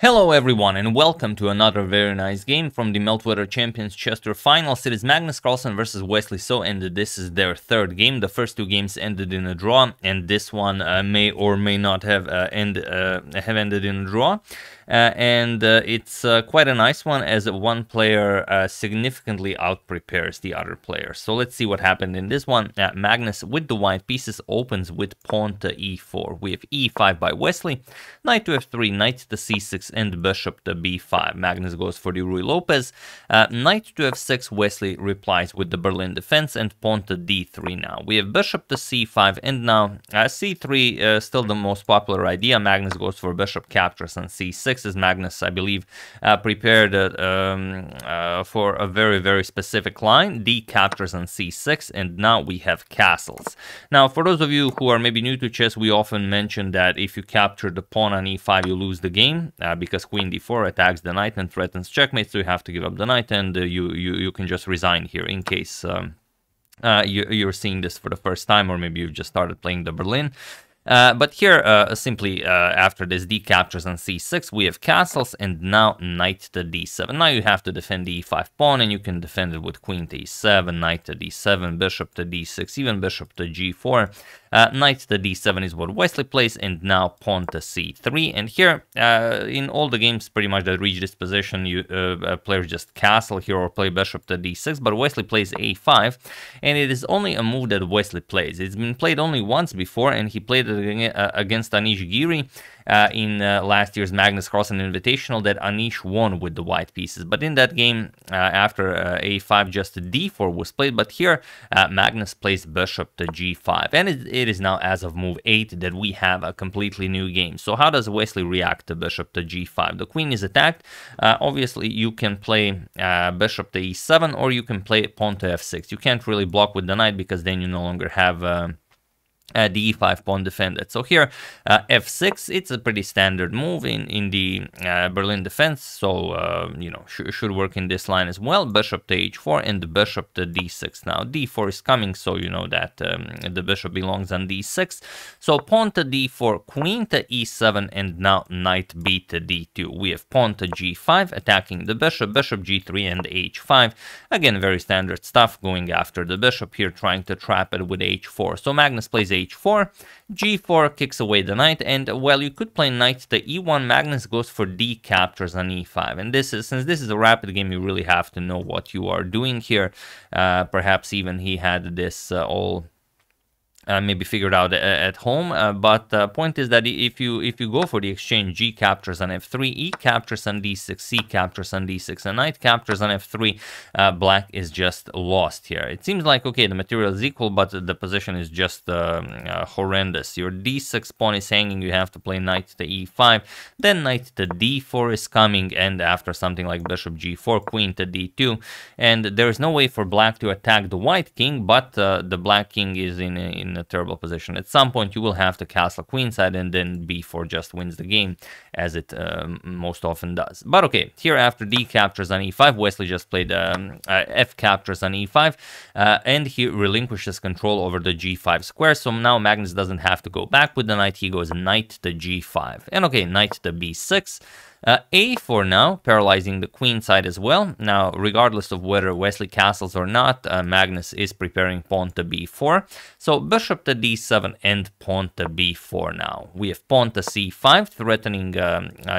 Hello everyone and welcome to another very nice game from the Meltwater Champions Chess Tour Finals. It is Magnus Carlsen versus Wesley So, and this is their third game. The first two games ended in a draw, and this one may or may not have ended in a draw. It's quite a nice one, as one player significantly outprepares the other player. So let's see what happened in this one. Magnus with the white pieces opens with pawn to e4. We have e5 by Wesley, knight to f3, knight to c6, and bishop to b5. Magnus goes for the Ruy Lopez. Knight to f6, Wesley replies with the Berlin defense and pawn to d3 now. We have bishop to c5, and now c3, still the most popular idea. Magnus goes for bishop captures on c6. As Magnus, I believe, prepared for a very, very specific line. D captures on c6, and now we have castles. Now, for those of you who are maybe new to chess, we often mention that if you capture the pawn on e5, you lose the game because queen d4 attacks the knight and threatens checkmate, so you have to give up the knight, and you can just resign here in case you're seeing this for the first time, or maybe you've just started playing the Berlin. But here, simply after this d captures on c6, we have castles, and now knight to d7. Now you have to defend the e5 pawn, and you can defend it with queen to e7, knight to d7, bishop to d6, even bishop to g4. Knight to d7 is what Wesley plays, and now pawn to c3. And here, in all the games pretty much that reach this position, you players just castle here or play bishop to d6, but Wesley plays a5, and it is only a move that Wesley plays. It's been played only once before, and he played it against Anish Giri in last year's Magnus Carlsen Invitational that Anish won with the white pieces. But in that game, after a5, just d4 was played, but here Magnus plays bishop to g5, and it is now, as of move 8, that we have a completely new game. So how does Wesley react to bishop to g5? The queen is attacked. Obviously, you can play bishop to e7, or you can play pawn to f6. You can't really block with the knight, because then you no longer have the e5 pawn defended. So here f6, it's a pretty standard move in the Berlin defense, so you know, should work in this line as well. Bishop to h4 and bishop to d6. Now d4 is coming, so you know that the bishop belongs on d6. So pawn to d4, queen to e7, and now knight b to d2. We have pawn to g5 attacking the bishop, bishop g3 and h5. Again, very standard stuff, going after the bishop here, trying to trap it with h4. So Magnus plays h4, g4 kicks away the knight, and well, you could play knight to e1. Magnus goes for d captures on e5, and this is, since this is a rapid game, you really have to know what you are doing here. Perhaps even he had this all maybe figured out at home, but the point is that if you go for the exchange, g captures on f3, e captures on d6, c captures on d6, and knight captures on f3, black is just lost here. It seems like, okay, the material is equal, but the position is just horrendous. Your d6 pawn is hanging, you have to play knight to e5, then knight to d4 is coming, and after something like bishop g4, queen to d2, and there is no way for black to attack the white king, but the black king is in a terrible position. At some point, you will have to castle queenside, and then b4 just wins the game, as it most often does. But okay, here after d captures on e5, Wesley just played f captures on e5, and he relinquishes control over the g5 square. So now Magnus doesn't have to go back with the knight. He goes knight to g5, and okay, knight to b6. A4 now, paralyzing the queen side as well. Now, regardless of whether Wesley castles or not, Magnus is preparing pawn to b4. So bishop to d7 and pawn to b4 now. We have pawn to c5, threatening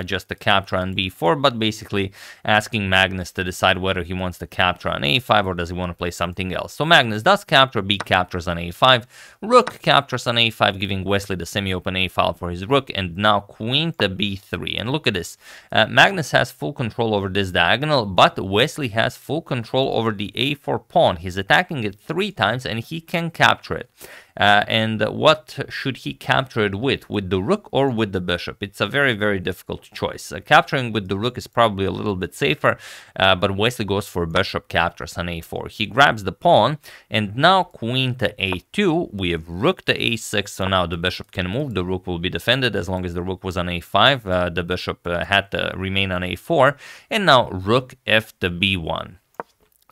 just the capture on b4, but basically asking Magnus to decide whether he wants to capture on a5 or does he want to play something else. So Magnus does capture, b captures on a5, rook captures on a5, giving Wesley the semi-open a-file for his rook, and now queen to b3. And look at this. Magnus has full control over this diagonal, but Wesley has full control over the a4 pawn. He's attacking it 3 times, and he can capture it. And what should he capture it with? With the rook or with the bishop? It's a very, very difficult choice. Capturing with the rook is probably a little bit safer, but Wesley goes for bishop captures on a4. He grabs the pawn, and now queen to a2. We have rook to a6, so now the bishop can move. The rook will be defended as long as the rook was on a5. The bishop had to remain on a4, and now rook f to b1.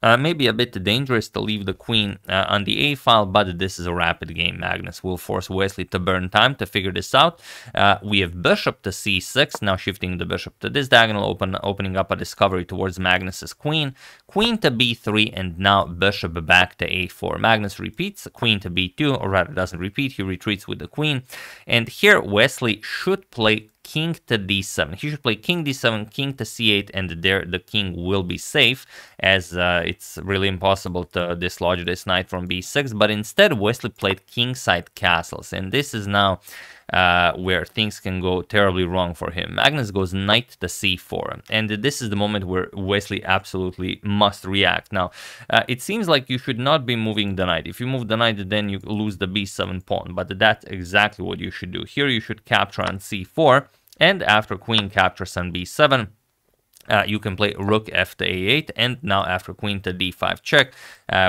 Maybe a bit dangerous to leave the queen on the a file, but this is a rapid game. Magnus will force Wesley to burn time to figure this out. We have bishop to c6, now shifting the bishop to this diagonal, opening up a discovery towards Magnus's queen. Queen to b3, and now bishop back to a4. Magnus repeats, queen to b2, or rather doesn't repeat, he retreats with the queen. And here Wesley should play king to d7. He should play king d7, king to c8, and there the king will be safe, as it's really impossible to dislodge this knight from b6. But instead Wesley played kingside castles, and this is now where things can go terribly wrong for him. Magnus goes knight to c4, and this is the moment where Wesley absolutely must react. Now, it seems like you should not be moving the knight. If you move the knight, then you lose the b7 pawn, but that's exactly what you should do. Here you should capture on c4, and after queen captures on b7, you can play rook f to a8, and now after queen to d5 check,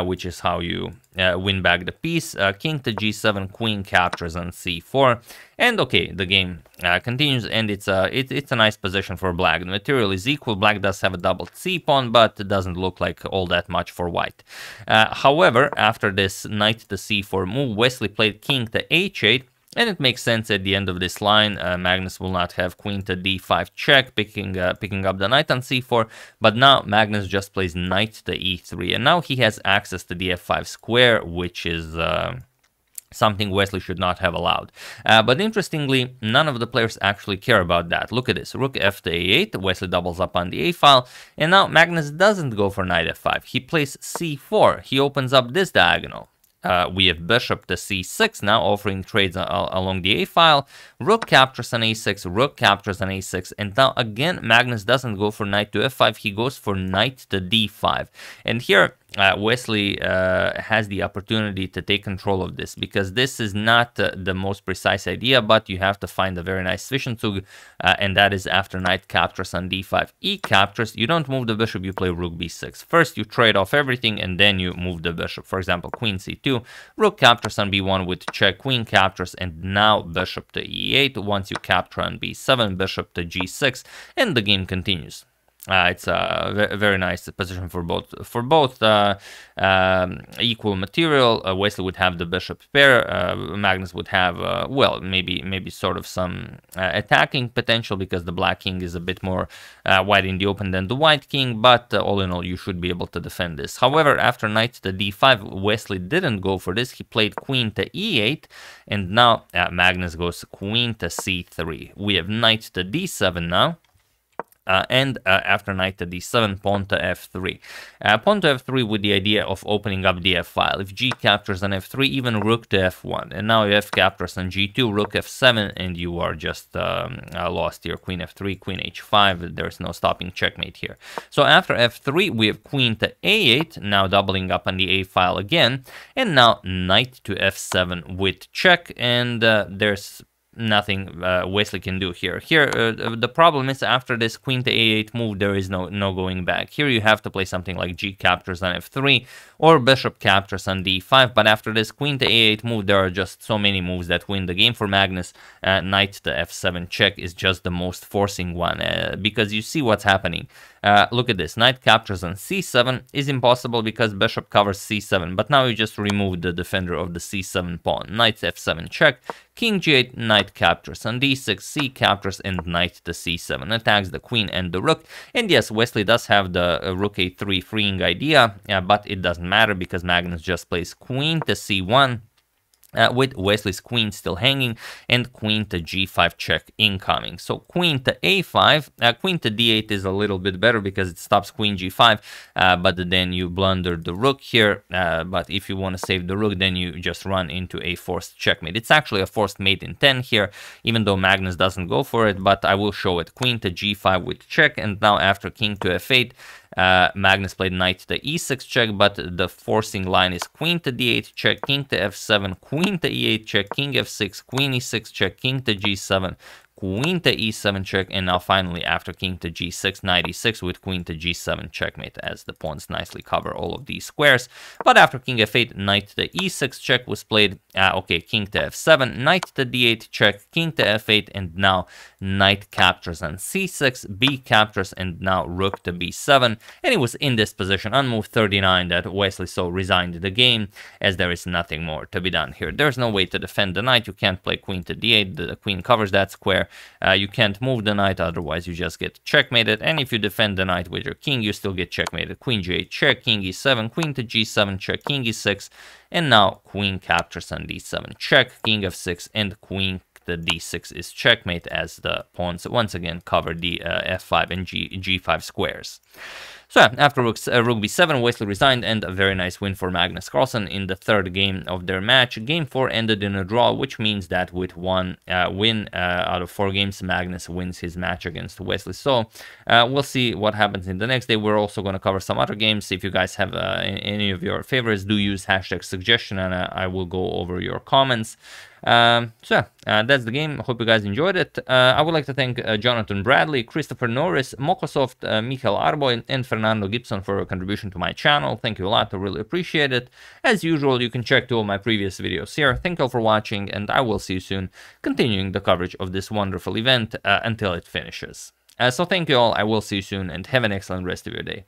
which is how you win back the piece. King to g7, queen captures on c4, and okay, the game continues, and it's a nice position for black. The material is equal. Black does have a double c pawn, but it doesn't look like all that much for white. However, after this knight to c4 move, Wesley played king to h8, and it makes sense at the end of this line. Magnus will not have queen to d5 check, picking up the knight on c4, but now Magnus just plays knight to e3, and now he has access to the f5 square, which is something Wesley should not have allowed. But interestingly, none of the players actually care about that. Look at this, rook f to a8, Wesley doubles up on the a file, and now Magnus doesn't go for knight f5, he plays c4, he opens up this diagonal. We have bishop to c6, now offering trades along the a file. Rook captures on a6, rook captures on a6, and now again Magnus doesn't go for knight to f5, he goes for knight to d5. And here Wesley has the opportunity to take control of this, because this is not the most precise idea, but you have to find a very nice Zwischenzug, and that is after knight captures on d5, e captures, you don't move the bishop, you play rook b6. First you trade off everything and then you move the bishop. For example, queen c2, rook captures on b1 with check, queen captures, and now bishop to e8. Once you capture on b7, bishop to g6, and the game continues. It's a very nice position for both equal material. Wesley would have the bishop pair. Magnus would have well, maybe sort of some attacking potential, because the black king is a bit more wide in the open than the white king. But all in all, you should be able to defend this. However, after knight to d5, Wesley didn't go for this. He played queen to e8, and now Magnus goes queen to c3. We have knight to d7 now. And after knight to d7, pawn to f3. Pawn to f3 with the idea of opening up the f file. If g captures on f3, even rook to f1. And now if f captures on g2, rook f7, and you are just lost here. Queen f3, queen h5, there's no stopping checkmate here. So after f3, we have queen to a8, now doubling up on the a file again. And now knight to f7 with check, and there's nothing Wesley can do here. The problem is after this queen to a8 move, there is no going back. Here you have to play something like g captures on f3 or bishop captures on d5, but after this queen to a8 move, there are just so many moves that win the game for Magnus. Knight to f7 check is just the most forcing one, because you see what's happening. Look at this, knight captures on c7 is impossible because bishop covers c7, but now you just remove the defender of the c7 pawn. Knight f7 check, king g8, knight captures on d6, c captures, and knight to c7 attacks the queen and the rook. And yes, Wesley does have the rook a3 freeing idea, but it doesn't matter because Magnus just plays queen to c1, with Wesley's queen still hanging, and queen to g5 check incoming. So queen to a5, queen to d8 is a little bit better because it stops queen g5, but then you blunder the rook here, but if you want to save the rook, then you just run into a forced checkmate. It's actually a forced mate in 10 here, even though Magnus doesn't go for it, but I will show it. Queen to g5 with check, and now after king to f8, Magnus played knight to e6 check, but the forcing line is queen to d8 check, king to f7, queen to e8 check, king f6, queen e6 check, king to g7, queen to e7 check, and now finally after king to g6, knight e6 with queen to g7 checkmate, as the pawns nicely cover all of these squares. But after king f8, knight to e6 check was played. Okay, king to f7, knight to d8 check, king to f8, and now knight captures on c6, b captures, and now rook to b7. And it was in this position on move 39 that Wesley So resigned the game, as there is nothing more to be done here. There's no way to defend the knight. You can't play queen to d8. The queen covers that square. You can't move the knight, otherwise you just get checkmated. And if you defend the knight with your king, you still get checkmated. Queen g8 check, king e7, queen to g7 check, king e6, and now queen captures on d7 check, king f6, and queen the d6 is checkmate, as the pawns once again cover the f5 and g5 squares. So yeah, after rook b7, Wesley resigned, and a very nice win for Magnus Carlsen in the third game of their match. Game 4 ended in a draw, which means that with one win out of 4 games, Magnus wins his match against Wesley. So we'll see what happens in the next day. We're also going to cover some other games. If you guys have any of your favorites, do use hashtag suggestion, and I will go over your comments. So that's the game. Hope you guys enjoyed it. I would like to thank Jonathan Bradley, Christopher Norris, Mokosoft, Michael Arboy, and Fernando Gibson for your contribution to my channel. Thank you a lot. I really appreciate it. As usual, you can check all my previous videos here. Thank you all for watching, and I will see you soon, continuing the coverage of this wonderful event until it finishes. So thank you all. I will see you soon, and have an excellent rest of your day.